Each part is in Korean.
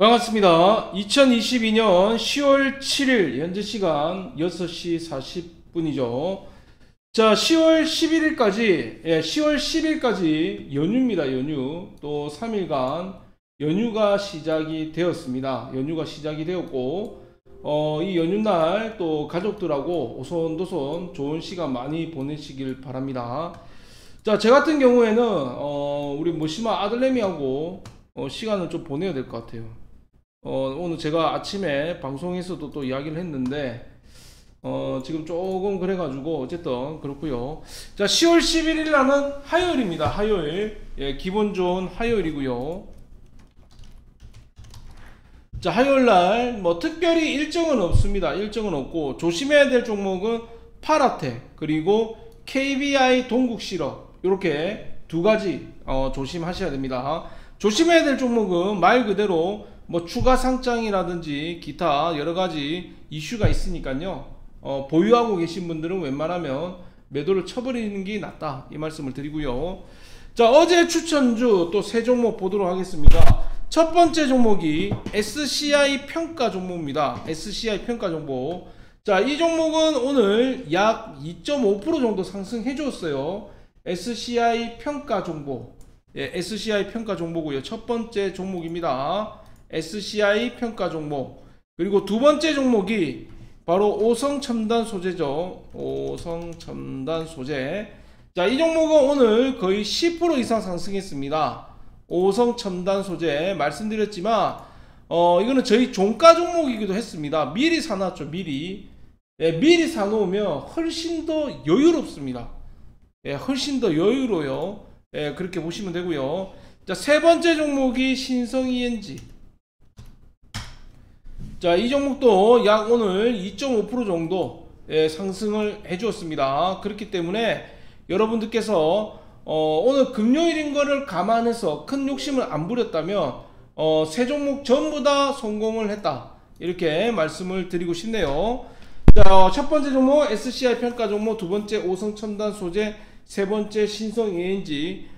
반갑습니다. 2022년 10월 7일 현재 시간 6시 40분이죠. 자, 10월 11일까지 10월 10일까지 연휴입니다. 연휴 또 3일간 연휴가 시작이 되었습니다. 연휴가 시작이 되었고 이 연휴날 또 가족들하고 오손도손 좋은 시간 많이 보내시길 바랍니다. 자, 제 같은 경우에는 우리 모시마 아들내미하고 시간을 좀 보내야 될 것 같아요. 오늘 제가 아침에 방송에서도 또 이야기를 했는데 지금 조금 그래가지고 어쨌든 그렇고요. 자, 10월 11일 날은 화요일입니다. 화요일, 예, 기분 좋은 화요일이고요. 자, 화요일 날 뭐 특별히 일정은 없습니다. 일정은 없고 조심해야 될 종목은 파라텍 그리고 KBI 동국실업, 이렇게 두 가지 조심하셔야 됩니다. 조심해야 될 종목은 말 그대로 뭐 추가 상장이라든지 기타 여러가지 이슈가 있으니까요. 보유하고 계신 분들은 웬만하면 매도를 쳐버리는 게 낫다, 이 말씀을 드리고요. 자, 어제 추천주 또 세 종목 보도록 하겠습니다. 첫 번째 종목이 SCI 평가정보입니다. SCI 평가정보. 자, 이 종목은 오늘 약 2.5% 정도 상승해 줬어요. SCI 평가정보. 예, SCI 평가정보고요. 첫 번째 종목입니다. SCI 평가정보. 그리고 두 번째 종목이 바로 오성첨단소재죠. 오성첨단소재. 자, 이 종목은 오늘 거의 10% 이상 상승했습니다. 오성첨단소재 말씀드렸지만 이거는 저희 종가 종목이기도 했습니다. 미리 사놨죠. 미리. 예, 미리 사놓으면 훨씬 더 여유롭습니다. 예, 훨씬 더 여유로워요. 예, 그렇게 보시면 되고요. 자, 세 번째 종목이 신성ENG. 자, 이 종목도 약 오늘 2.5% 정도 상승을 해주었습니다. 그렇기 때문에 여러분들께서 오늘 금요일인 거를 감안해서 큰 욕심을 안 부렸다면 세 종목 전부 다 성공을 했다, 이렇게 말씀을 드리고 싶네요. 자, 첫 번째 종목 SCI 평가 종목, 두 번째 오성첨단소재, 세 번째 신성ENG.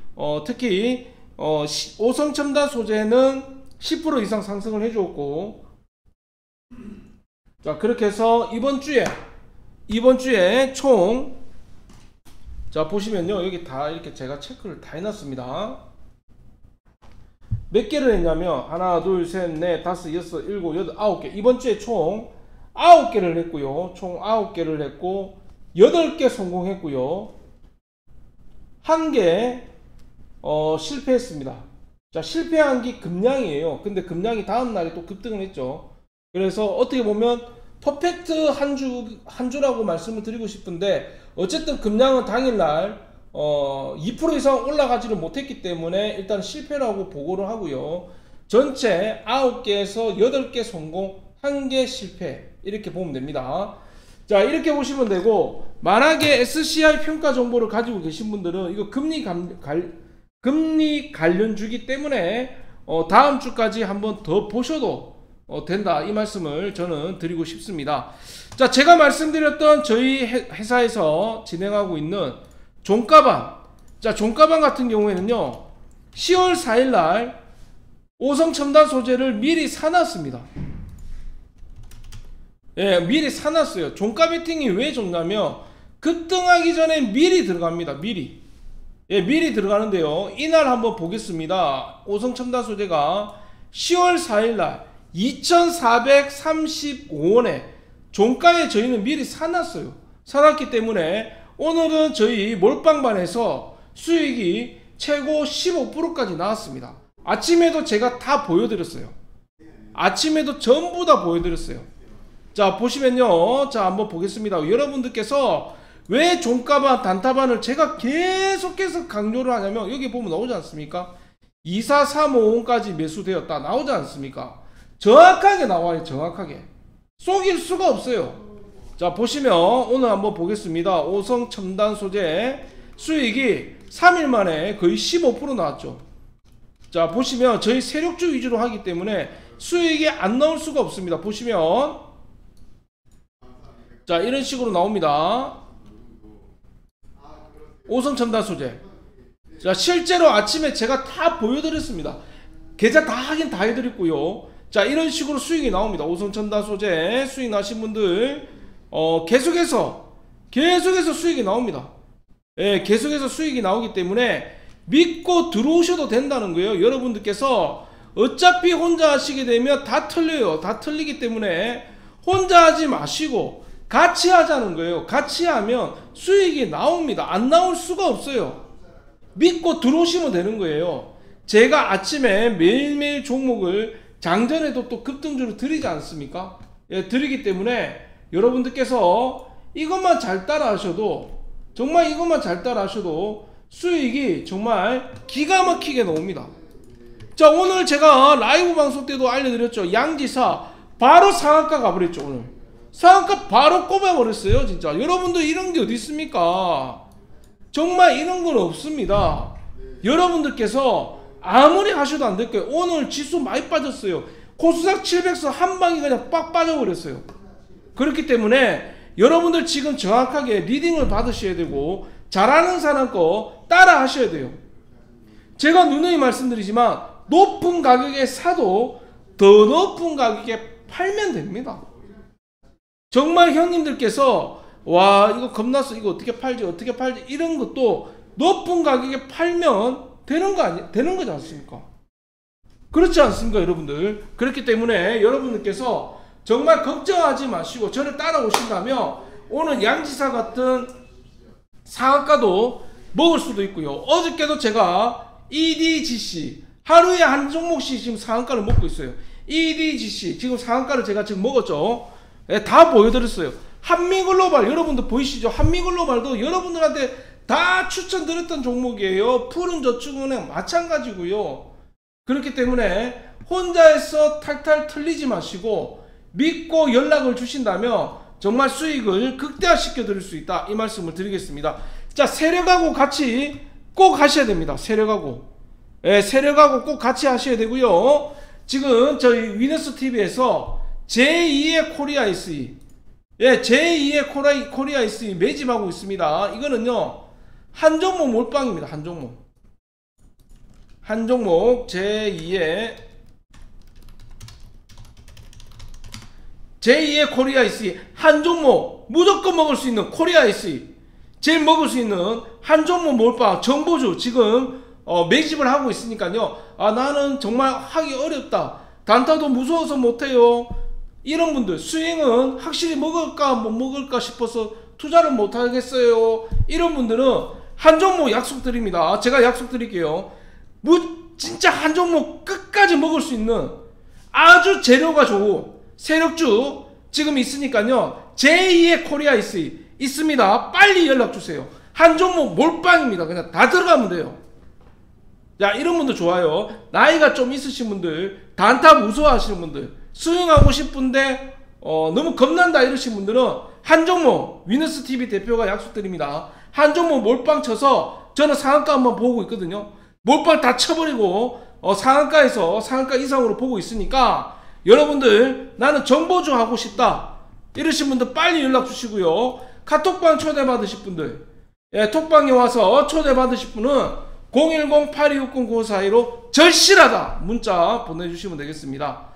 특히 오성첨단소재는 10% 이상 상승을 해주었고, 자, 그렇게 해서 이번 주에 총, 자, 보시면요, 여기 다 이렇게 제가 체크를 다 해놨습니다. 몇 개를 했냐면 하나, 둘, 셋, 넷, 다섯, 여섯, 일곱, 여덟, 아홉 개. 이번 주에 총 9개를 했고요. 총 9개를 했고 8개 성공했고요. 1개 실패했습니다. 자, 실패한 게 금량이에요. 근데 금량이 다음날에 또 급등을 했죠. 그래서 어떻게 보면 퍼펙트 한 주라고 말씀을 드리고 싶은데, 어쨌든 금량은 당일날 2% 이상 올라가지를 못했기 때문에 일단 실패라고 보고를 하고요. 전체 9개에서 8개 성공, 1개 실패, 이렇게 보면 됩니다. 자, 이렇게 보시면 되고, 만약에 SCI 평가 정보를 가지고 계신 분들은 이거 금리 관련주기 때문에 다음 주까지 한번 더 보셔도 된다, 이 말씀을 저는 드리고 싶습니다. 자, 제가 말씀드렸던 저희 회사에서 진행하고 있는 종가반. 자, 종가반 같은 경우에는요, 10월 4일날 오성첨단소재를 미리 사놨습니다. 예, 미리 사놨어요. 종가 베팅이 왜 좋냐면 급등하기 전에 미리 들어갑니다. 미리. 예, 미리 들어가는데요, 이날 한번 보겠습니다. 오성첨단소재가 10월 4일날 2435원에 종가에 저희는 미리 사놨어요. 사놨기 때문에 오늘은 저희 몰빵반에서 수익이 최고 15%까지 나왔습니다. 아침에도 제가 다 보여드렸어요. 아침에도 전부 다 보여드렸어요. 자, 보시면요, 자, 한번 보겠습니다. 여러분들께서 왜 종가반 단타반을 제가 계속해서 강조를 하냐면, 여기 보면 나오지 않습니까? 24355원까지 매수되었다 나오지 않습니까? 정확하게 나와요. 정확하게 속일 수가 없어요. 자, 보시면 오늘 한번 보겠습니다. 오성첨단소재 수익이 3일 만에 거의 15% 나왔죠. 자, 보시면 저희 세력주 위주로 하기 때문에 수익이 안 나올 수가 없습니다. 보시면, 자, 이런 식으로 나옵니다. 오성첨단소재. 자, 실제로 아침에 제가 다 보여드렸습니다. 계좌 다 확인 다 해드렸고요. 자, 이런 식으로 수익이 나옵니다. 오성첨단소재 수익 나신 분들 계속해서 수익이 나옵니다. 예, 계속해서 수익이 나오기 때문에 믿고 들어오셔도 된다는 거예요. 여러분들께서 어차피 혼자 하시게 되면 다 틀려요. 다 틀리기 때문에 혼자 하지 마시고 같이 하자는 거예요. 같이 하면 수익이 나옵니다. 안 나올 수가 없어요. 믿고 들어오시면 되는 거예요. 제가 아침에 매일매일 종목을 장전에도 또 급등주로 드리지 않습니까? 예, 드리기 때문에 여러분들께서 이것만 잘 따라 하셔도, 정말 이것만 잘 따라 하셔도 수익이 정말 기가 막히게 나옵니다. 자, 오늘 제가 라이브 방송 때도 알려드렸죠. 양지사 바로 상한가 가버렸죠. 오늘 상한가 바로 꼽아버렸어요. 진짜 여러분들 이런 게 어디 있습니까? 정말 이런 건 없습니다. 여러분들께서 아무리 하셔도 안 될 거예요. 오늘 지수 많이 빠졌어요. 코스닥 700선 한 방에 그냥 빡 빠져버렸어요. 그렇기 때문에 여러분들 지금 정확하게 리딩을 받으셔야 되고, 잘하는 사람 거 따라 하셔야 돼요. 제가 누누이 말씀드리지만 높은 가격에 사도 더 높은 가격에 팔면 됩니다. 정말 형님들께서 와, 이거 겁났어, 이거 어떻게 팔지 이런 것도 높은 가격에 팔면 되는 거지 않습니까? 그렇지 않습니까, 여러분들? 그렇기 때문에 여러분들께서 정말 걱정하지 마시고 저를 따라오신다면 오늘 양지사 같은 상한가도 먹을 수도 있고요. 어저께도 제가 EDGC 하루에 한 종목씩 지금 상한가를 먹고 있어요. EDGC 지금 상한가를 제가 지금 먹었죠. 네, 다 보여드렸어요. 한미글로벌 여러분들 보이시죠? 한미글로벌도 여러분들한테 다 추천드렸던 종목이에요. 푸른저축은행 마찬가지고요. 그렇기 때문에 혼자서 탈탈 틀리지 마시고 믿고 연락을 주신다면 정말 수익을 극대화시켜 드릴 수 있다, 이 말씀을 드리겠습니다. 자, 세력하고 같이 꼭 하셔야 됩니다. 세력하고, 예, 세력하고 꼭 같이 하셔야 되고요. 지금 저희 위너스TV에서 제2의 코리아이시, 예, 제2의 코리아이시 매집하고 있습니다. 이거는요, 한 종목 몰빵입니다. 한 종목 제2의 코리아이시, 한 종목 무조건 먹을 수 있는 코리아이시, 제일 먹을 수 있는 한 종목 몰빵 정보주 지금 매집을 하고 있으니까요. 아, 나는 정말 하기 어렵다, 단타도 무서워서 못해요, 이런 분들, 수익은 확실히 먹을까 못 먹을까 싶어서 투자를 못하겠어요, 이런 분들은 한 종목 약속드립니다. 제가 약속드릴게요. 진짜 한 종목 끝까지 먹을 수 있는 아주 재료가 좋은 세력주 지금 있으니까요. 제2의 코리아이시 있습니다. 빨리 연락주세요. 한 종목 몰빵입니다. 그냥 다 들어가면 돼요. 야, 이런 분들 좋아요. 나이가 좀 있으신 분들, 단타 무서워하시는 분들, 수익하고 싶은데 너무 겁난다 이러신 분들은 한 종목, 위너스TV 대표가 약속드립니다. 한 종목 몰빵 쳐서, 저는 상한가 한번 보고 있거든요. 몰빵 다 쳐버리고 상한가에서 상한가 이상으로 보고 있으니까 여러분들, 나는 정보주 하고 싶다 이러신 분들 빨리 연락 주시고요. 카톡방 초대받으실 분들, 예, 톡방에 와서 초대받으실 분은 010-8260-9542로 절실하다 문자 보내주시면 되겠습니다.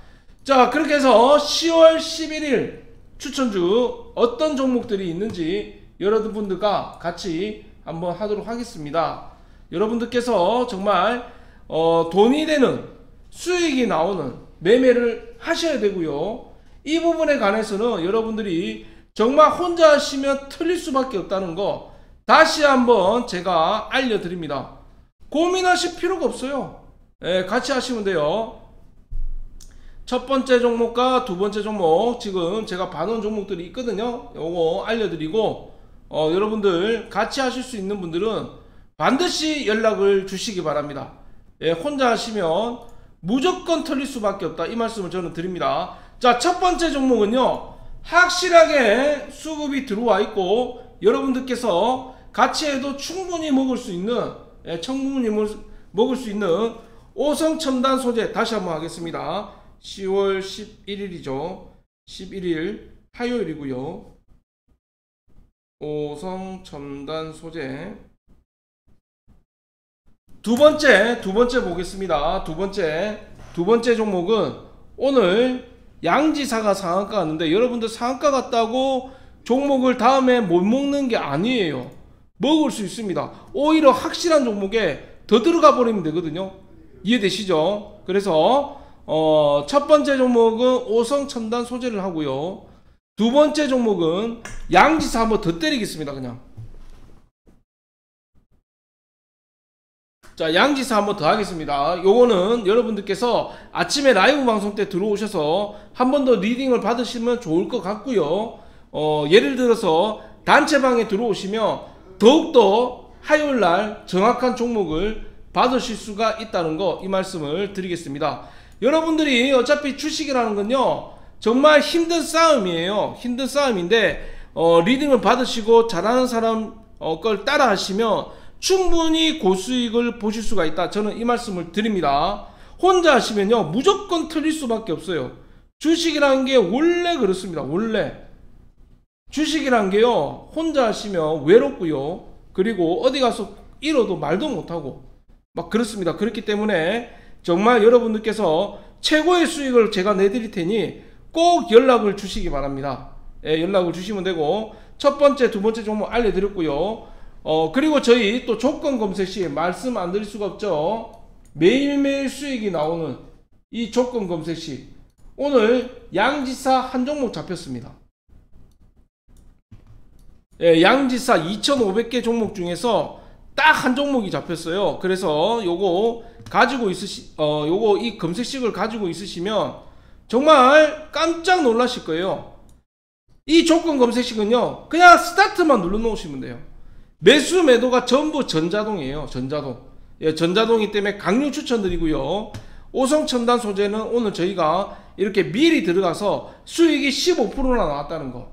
자, 그렇게 해서 10월 11일 추천주 어떤 종목들이 있는지 여러분들과 같이 한번 하도록 하겠습니다. 여러분들께서 정말 돈이 되는, 수익이 나오는 매매를 하셔야 되고요. 이 부분에 관해서는 여러분들이 정말 혼자 하시면 틀릴 수밖에 없다는 거 다시 한번 제가 알려드립니다. 고민하실 필요가 없어요. 예, 같이 하시면 돼요. 첫 번째 종목과 두 번째 종목 지금 제가 봐놓은 종목들이 있거든요. 요거 알려드리고 여러분들 같이 하실 수 있는 분들은 반드시 연락을 주시기 바랍니다. 예, 혼자 하시면 무조건 틀릴 수밖에 없다, 이 말씀을 저는 드립니다. 자, 첫 번째 종목은요, 확실하게 수급이 들어와 있고 여러분들께서 같이 해도 충분히 먹을 수 있는, 예, 충분히 먹을 수 있는 오성첨단소재, 다시 한번 하겠습니다. 10월 11일이죠. 11일 화요일이고요. 오성첨단소재 두 번째 보겠습니다. 두 번째 종목은 오늘 양지사가 상한가 갔는데, 여러분들 상한가 갔다고 종목을 다음에 못 먹는 게 아니에요. 먹을 수 있습니다. 오히려 확실한 종목에 더 들어가 버리면 되거든요. 이해되시죠? 그래서 첫 번째 종목은 오성첨단소재를 하고요. 두 번째 종목은 양지사 한번 더 때리겠습니다. 그냥. 자, 양지사 한번 더 하겠습니다. 요거는 여러분들께서 아침에 라이브 방송 때 들어오셔서 한 번 더 리딩을 받으시면 좋을 것 같고요. 예를 들어서 단체방에 들어오시면 더욱더 화요일날 정확한 종목을 받으실 수가 있다는 거, 이 말씀을 드리겠습니다. 여러분들이 어차피 주식이라는 건요, 정말 힘든 싸움이에요. 힘든 싸움인데 리딩을 받으시고 잘하는 사람 걸 따라 하시면 충분히 고수익을 보실 수가 있다. 저는 이 말씀을 드립니다. 혼자 하시면요, 무조건 틀릴 수밖에 없어요. 주식이라는 게 원래 그렇습니다. 원래 주식이라는 게요, 혼자 하시면 외롭고요, 그리고 어디 가서 잃어도 말도 못하고 막 그렇습니다. 그렇기 때문에 정말 여러분들께서 최고의 수익을 제가 내드릴 테니 꼭 연락을 주시기 바랍니다. 예, 연락을 주시면 되고, 첫 번째, 두 번째 종목 알려드렸고요. 그리고 저희 또 조건 검색 시 말씀 안 드릴 수가 없죠. 매일매일 수익이 나오는 이 조건 검색 시, 오늘 양지사 한 종목 잡혔습니다. 예, 양지사 2500개 종목 중에서 딱 한 종목이 잡혔어요. 그래서 요거 가지고 요거 이 검색식을 가지고 있으시면 정말 깜짝 놀라실 거예요. 이 조건 검색식은요, 그냥 스타트만 눌러 놓으시면 돼요. 매수 매도가 전부 전자동이에요. 전자동. 예, 전자동이기 때문에 강력 추천드리고요. 오성첨단 소재는 오늘 저희가 이렇게 미리 들어가서 수익이 15%나 나왔다는 거.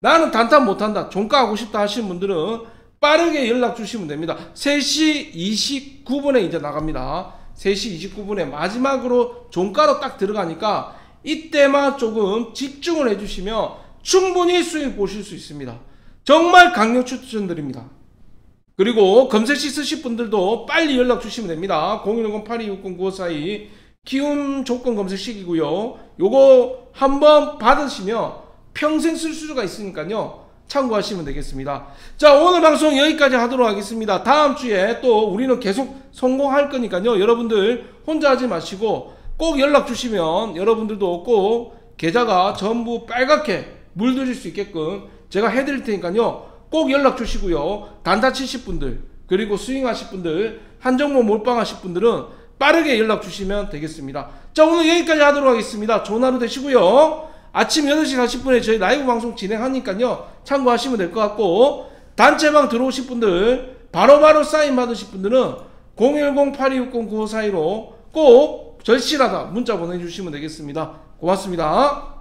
나는 단타 못한다, 종가하고 싶다 하시는 분들은 빠르게 연락 주시면 됩니다. 3시 29분에 이제 나갑니다. 3시 29분에 마지막으로 종가로 딱 들어가니까 이때만 조금 집중을 해주시면 충분히 수익 보실 수 있습니다. 정말 강력 추천드립니다. 그리고 검색시 쓰실 분들도 빨리 연락 주시면 됩니다. 010-8260-9542 키움 조건 검색식이고요. 요거 한번 받으시면 평생 쓸 수가 있으니까요, 참고하시면 되겠습니다. 자, 오늘 방송 여기까지 하도록 하겠습니다. 다음 주에 또 우리는 계속 성공할 거니까요, 여러분들 혼자 하지 마시고 꼭 연락 주시면 여러분들도 꼭 계좌가 전부 빨갛게 물들일 수 있게끔 제가 해드릴 테니까요, 꼭 연락 주시고요. 단타 치실 분들, 그리고 스윙 하실 분들, 한정모 몰빵 하실 분들은 빠르게 연락 주시면 되겠습니다. 자, 오늘 여기까지 하도록 하겠습니다. 좋은 하루 되시고요. 아침 8시 40분에 저희 라이브 방송 진행하니까요, 참고하시면 될 것 같고, 단체방 들어오실 분들, 바로바로 사인 받으실 분들은 010-8260-9542로 꼭 절실하다 문자 보내주시면 되겠습니다. 고맙습니다.